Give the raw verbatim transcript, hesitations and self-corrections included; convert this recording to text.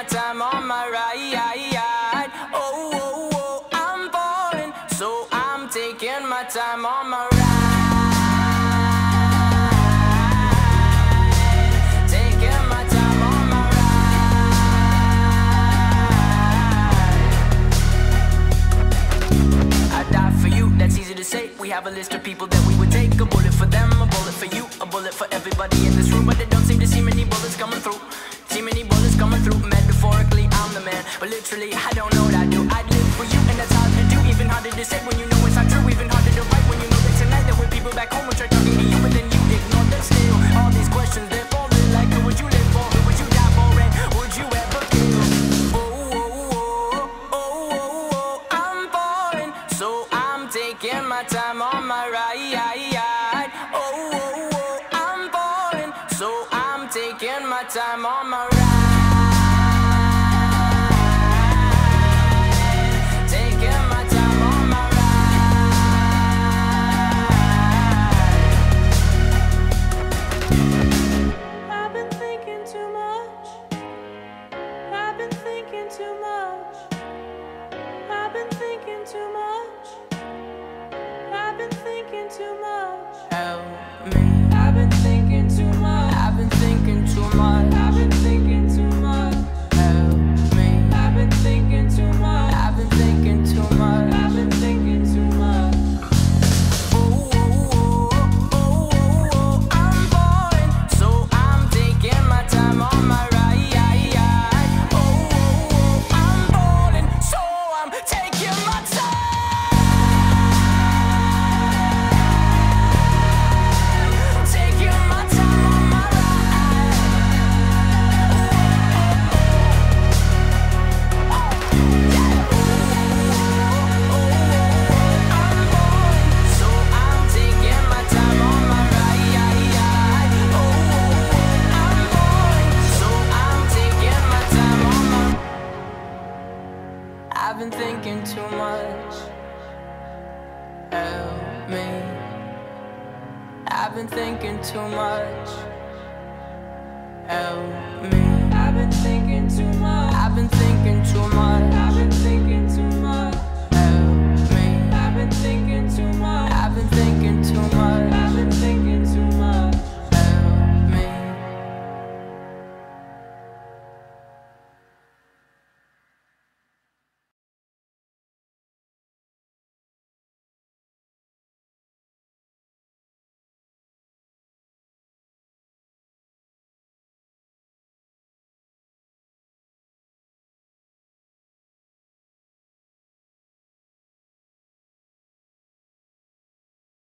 my time on my ride. Oh, oh, oh, I'm falling, so I'm taking my time on my ride. We have a list of people that we would take. A bullet for them, a bullet for you, a bullet for everybody in this room. But they don't seem to see many bullets coming through. See many bullets coming through. Metaphorically, I'm the man, but literally, I don't know what I do. I'd live for you, and that's hard to do. Even harder to say when you know it's not true. Even harder to write when you know that tonight there were people back home who tried talking to you, but then you ignore them still. All these questions, they're falling like, who would you live for? Who would you die for? And would you ever kill? Oh, oh, oh, oh, oh, oh, I'm falling, so I taking my time on my ride. Oh, oh, oh, I'm falling, so I'm taking my time on my ride. Too much. Help me. I've been thinking too much. I've been thinking too much. I've been thinking too much. Help me. I've been thinking too much. I've been thinking too much. I've been thinking too much. Oh, oh, oh, oh, oh, oh, I'm falling, so I'm taking my time on my ride. Oh, oh, oh, I'm falling, so I'm taking my time. I've been thinking too much. Help me. I've been thinking too much. Help me. I've been thinking too much. I've been thinking too much. I've been thinking too much.